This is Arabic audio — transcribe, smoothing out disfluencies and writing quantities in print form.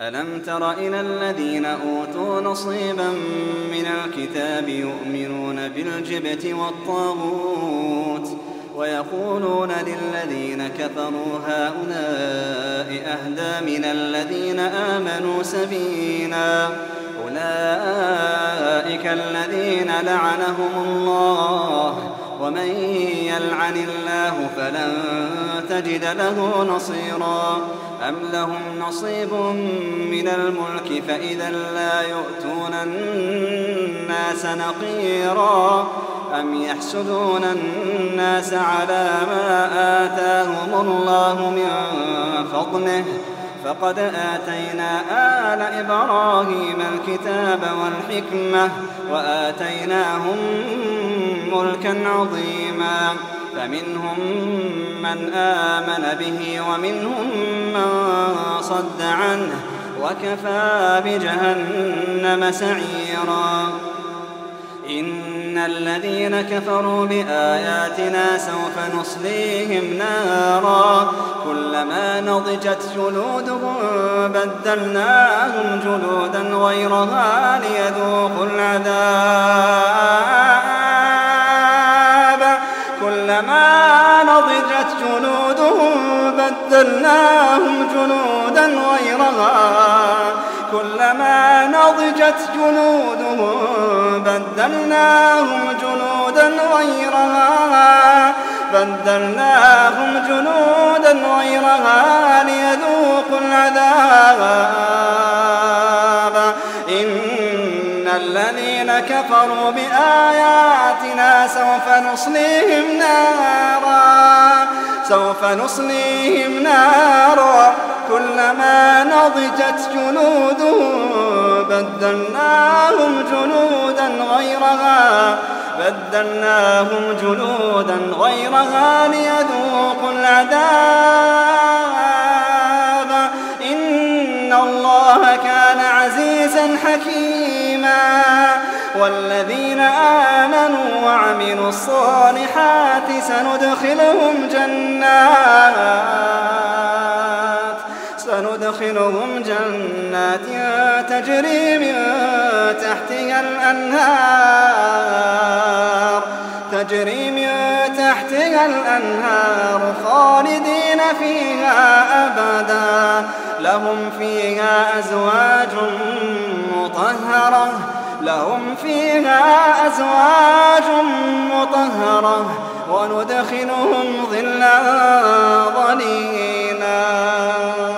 ألم تر إلى الذين أوتوا نصيبا من الكتاب يؤمنون بالجبت والطاغوت ويقولون للذين كفروا هؤلاء أهدى من الذين آمنوا سبيلا أولئك الذين لعنهم الله ومن يلعن الله فلن تجد له نصيرا أم لهم نصيب من الملك فإذا لا يؤتون الناس نقيرا أم يحسدون الناس على ما آتاهم الله من فضله فقد آتينا آل إبراهيم الكتاب والحكمة وآتيناهم ملكا عظيما فمنهم من آمن به ومنهم من صد عنه وكفى بجهنم سعيرا إن الذين كفروا بآياتنا سوف نصليهم نارا كلما نضجت جلودهم بدلناهم جلودا غيرها ليذوقوا العذاب كلما نضجت جلودهم بدلناهم جلودا غيرها كلما نضجت جلودهم بدلناهم جنودا غيرها ليذوقوا العذاب إن الذين كفروا بآياتنا سوف نصليهم نارا كلما نضجت جلودهم بدلناهم جلودا غيرها ليذوقوا العذاب إن الله كان عزيزا حكيما والذين آمنوا وعملوا الصالحات سندخلهم جنات تجري من تحتها الأنهار خالدين فيها أبدا لهم فيها أزواج مطهرة وندخلهم ظلا ظليلا.